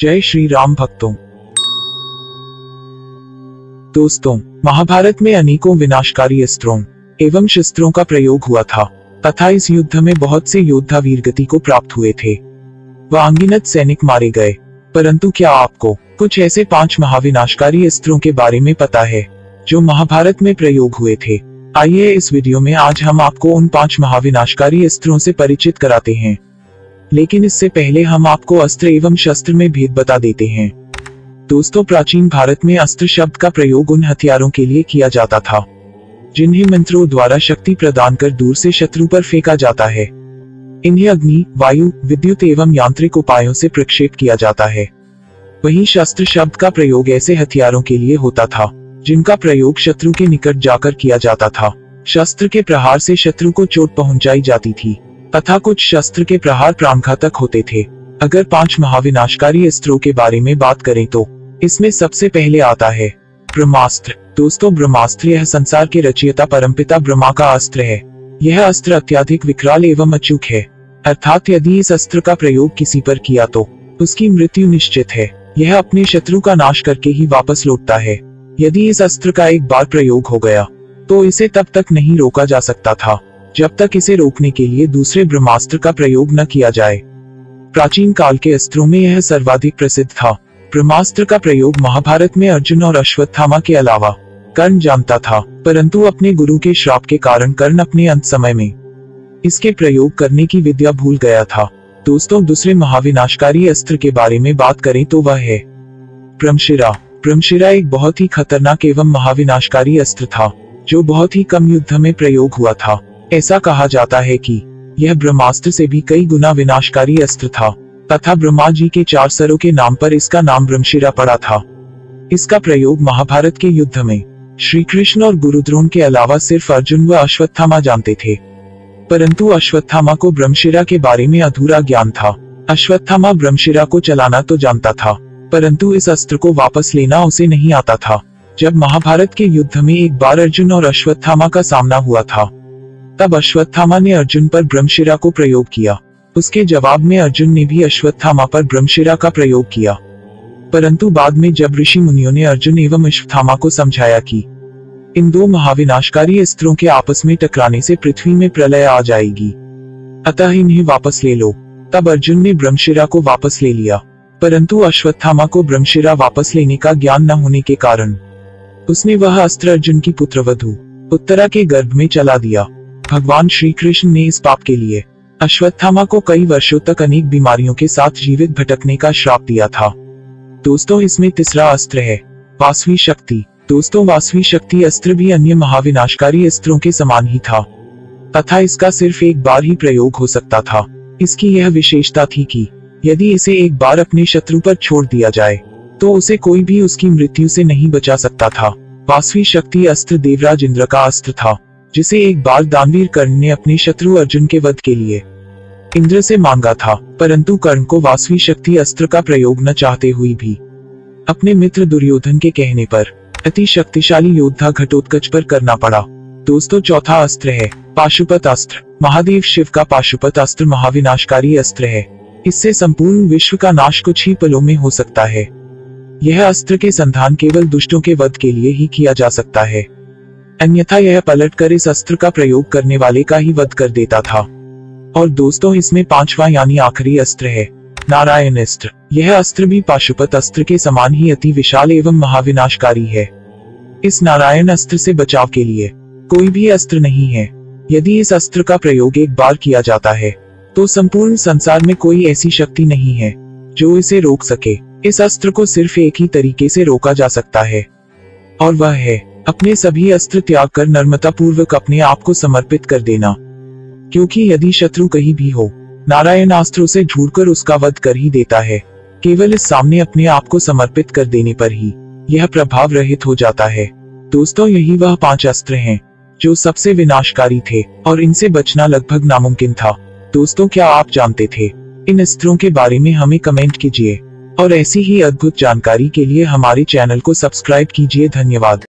जय श्री राम। भक्तों, दोस्तों, महाभारत में अनेकों विनाशकारी अस्त्रों एवं शस्त्रों का प्रयोग हुआ था तथा इस युद्ध में बहुत से योद्धा वीरगति को प्राप्त हुए थे व अनगिनत सैनिक मारे गए। परंतु क्या आपको कुछ ऐसे 5 महाविनाशकारी अस्त्रों के बारे में पता है जो महाभारत में प्रयोग हुए थे? आइए इस वीडियो में आज हम आपको उन 5 महाविनाशकारी अस्त्रों से परिचित कराते हैं। लेकिन इससे पहले हम आपको अस्त्र एवं शस्त्र में भेद बता देते हैं। दोस्तों, प्राचीन भारत में अस्त्र शब्द का प्रयोग उन हथियारों के लिए किया जाता था जिन्हें मंत्रों द्वारा शक्ति प्रदान कर दूर से शत्रु पर फेंका जाता है। इन्हें अग्नि, वायु, विद्युत एवं यांत्रिक उपायों से प्रक्षेप किया जाता है। वहीं शस्त्र शब्द का प्रयोग ऐसे हथियारों के लिए होता था जिनका प्रयोग शत्रु के निकट जाकर किया जाता था। शस्त्र के प्रहार से शत्रु को चोट पहुंचाई जाती थी तथा कुछ शस्त्र के प्रहार प्राणघातक होते थे। अगर 5 महाविनाशकारी अस्त्रों के बारे में बात करें तो इसमें सबसे पहले आता है ब्रह्मास्त्र। दोस्तों, ब्रह्मास्त्र यह संसार के रचयिता परमपिता ब्रह्मा का अस्त्र है। यह अस्त्र अत्यधिक विकराल एवं अचूक है, अर्थात यदि इस अस्त्र का प्रयोग किसी पर किया तो उसकी मृत्यु निश्चित है। यह अपने शत्रु का नाश करके ही वापस लौटता है। यदि इस अस्त्र का एक बार प्रयोग हो गया तो इसे तब तक नहीं रोका जा सकता था जब तक इसे रोकने के लिए दूसरे ब्रह्मास्त्र का प्रयोग न किया जाए। प्राचीन काल के अस्त्रों में यह सर्वाधिक प्रसिद्ध था। ब्रह्मास्त्र का प्रयोग महाभारत में अर्जुन और अश्वत्थामा के अलावा कर्ण जानता था, परंतु अपने गुरु के श्राप के कारण कर्ण अपने अंत समय में इसके प्रयोग करने की विद्या भूल गया था। दोस्तों, दूसरे महाविनाशकारी अस्त्र के बारे में बात करें तो वह है ब्रह्मशिरा। ब्रह्मशिरा एक बहुत ही खतरनाक एवं महाविनाशकारी अस्त्र था जो बहुत ही कम युद्ध में प्रयोग हुआ था। ऐसा कहा जाता है कि यह ब्रह्मास्त्र से भी कई गुना विनाशकारी अस्त्र था तथा ब्रह्मा जी के 4 सरों के नाम पर इसका नाम ब्रह्मशिरा पड़ा था। इसका प्रयोग महाभारत के युद्ध में श्री कृष्ण और गुरु द्रोण के अलावा सिर्फ अर्जुन व अश्वत्थामा जानते थे, परंतु अश्वत्थामा को ब्रह्मशिरा के बारे में अधूरा ज्ञान था। अश्वत्थामा ब्रह्मशिरा को चलाना तो जानता था, परंतु इस अस्त्र को वापस लेना उसे नहीं आता था। जब महाभारत के युद्ध में एक बार अर्जुन और अश्वत्थामा का सामना हुआ था तब अश्वत्थामा ने अर्जुन पर ब्रह्मशिरा को प्रयोग किया। उसके जवाब में अर्जुन ने भी अश्वत्थामा पर ब्रह्मशिरा का प्रयोग किया, परंतु बाद में जब ऋषि मुनियों ने अर्जुन एवं अश्वत्थामा को समझाया कि इन 2 महाविनाशकारी अस्त्रों के आपस में टकराने से पृथ्वी में प्रलय आ जाएगी, अतः इन्हें वापस ले लो, तब अर्जुन ने ब्रह्मशिरा को वापस ले लिया। परंतु अश्वत्थामा को ब्रह्मशिरा वापस लेने का ज्ञान न होने के कारण उसने वह अस्त्र अर्जुन की पुत्रवधु उत्तरा के गर्भ में चला दिया। भगवान श्री कृष्ण ने इस पाप के लिए अश्वत्थामा को कई वर्षों तक अनेक बीमारियों के साथ जीवित भटकने का श्राप दिया था। दोस्तों, इसमें तीसरा अस्त्र है वासवी शक्ति। दोस्तों, वासवी शक्ति अस्त्र भी अन्य महाविनाशकारी अस्त्रों के समान ही था तथा इसका सिर्फ एक बार ही प्रयोग हो सकता था। इसकी यह विशेषता थी कि यदि इसे एक बार अपने शत्रु पर छोड़ दिया जाए तो उसे कोई भी उसकी मृत्यु से नहीं बचा सकता था। वासवी शक्ति अस्त्र देवराज इंद्र का अस्त्र था जिसे एक बार दानवीर कर्ण ने अपने शत्रु अर्जुन के वध के लिए इंद्र से मांगा था, परंतु कर्ण को वासवी शक्ति अस्त्र का प्रयोग न चाहते हुए भी अपने मित्र दुर्योधन के कहने पर अति शक्तिशाली योद्धा घटोत्कच पर करना पड़ा। दोस्तों, चौथा अस्त्र है पाशुपत अस्त्र। महादेव शिव का पाशुपत अस्त्र महाविनाशकारी अस्त्र है। इससे संपूर्ण विश्व का नाश कुछ ही पलों में हो सकता है। यह अस्त्र के संधान केवल दुष्टों के वध के लिए ही किया जा सकता है, अन्यथा यह पलटकर इस अस्त्र का प्रयोग करने वाले का ही वध कर देता था। और दोस्तों, इसमें 5वां यानी आखिरी अस्त्र है नारायण अस्त्र। यह अस्त्र भी पाशुपत अस्त्र के समान ही अति विशाल एवं महाविनाशकारी है। इस नारायण अस्त्र से बचाव के लिए कोई भी अस्त्र नहीं है। यदि इस अस्त्र का प्रयोग एक बार किया जाता है तो संपूर्ण संसार में कोई ऐसी शक्ति नहीं है जो इसे रोक सके। इस अस्त्र को सिर्फ एक ही तरीके से रोका जा सकता है और वह है अपने सभी अस्त्र त्याग कर नम्रता पूर्वक अपने आप को समर्पित कर देना, क्योंकि यदि शत्रु कहीं भी हो नारायण अस्त्रों से झूठकर उसका वध कर ही देता है। केवल इस सामने अपने आप को समर्पित कर देने पर ही यह प्रभाव रहित हो जाता है। दोस्तों, यही वह 5 अस्त्र हैं जो सबसे विनाशकारी थे और इनसे बचना लगभग नामुमकिन था। दोस्तों, क्या आप जानते थे इन अस्त्रों के बारे में? हमें कमेंट कीजिए और ऐसी ही अद्भुत जानकारी के लिए हमारे चैनल को सब्सक्राइब कीजिए। धन्यवाद।